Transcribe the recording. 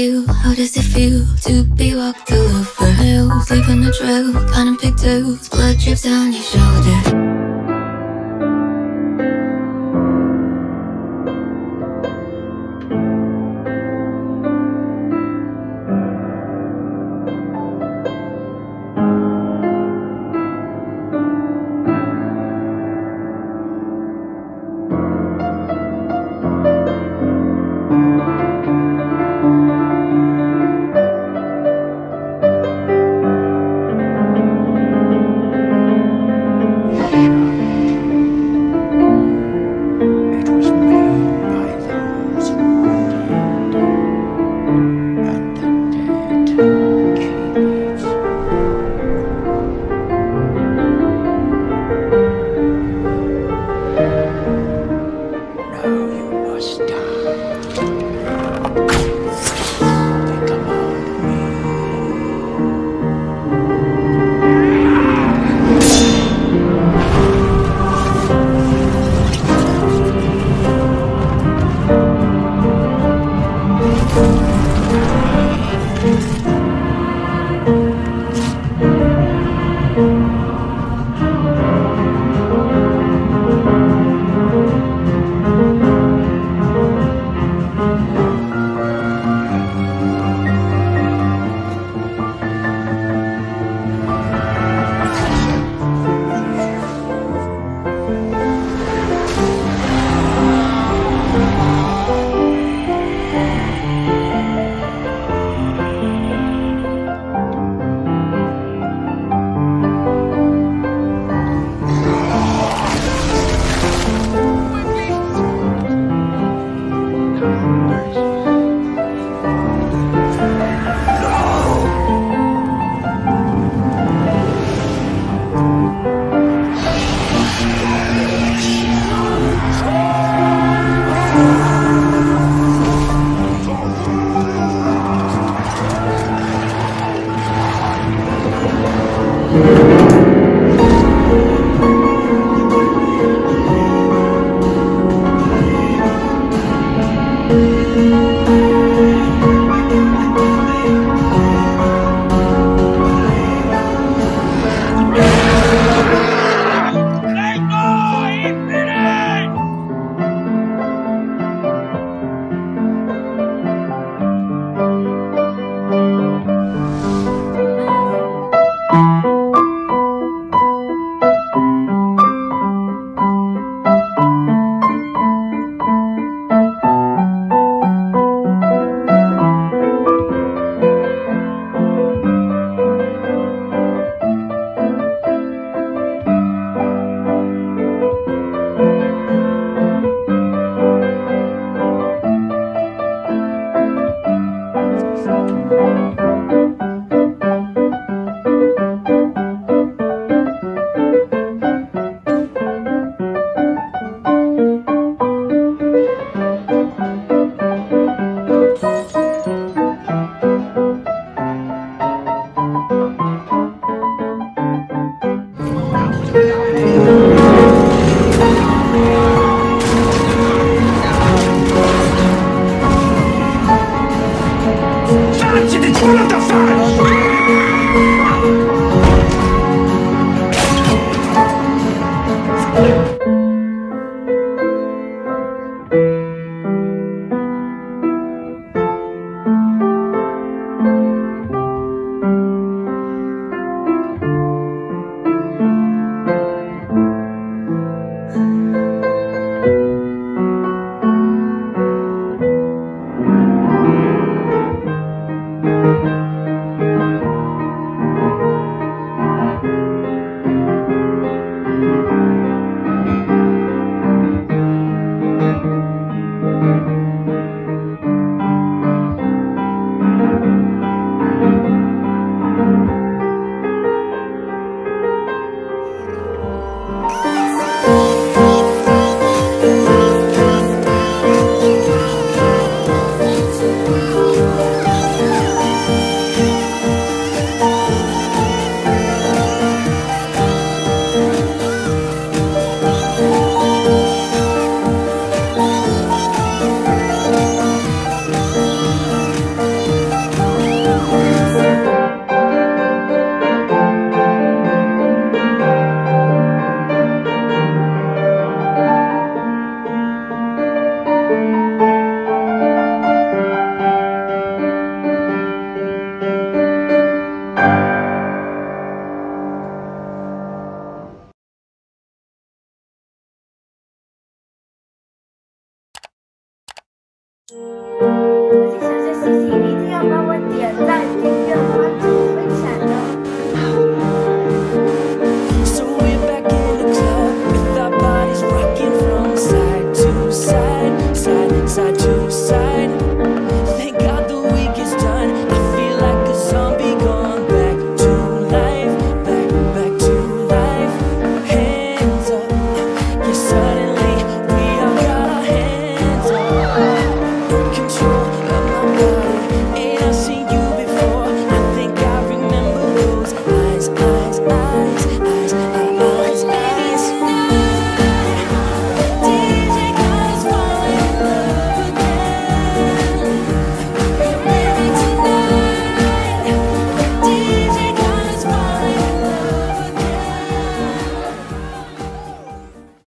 you? How does it feel to be walked all over hills? Leaving a trail, counting pigtails, blood drips down your shoulder.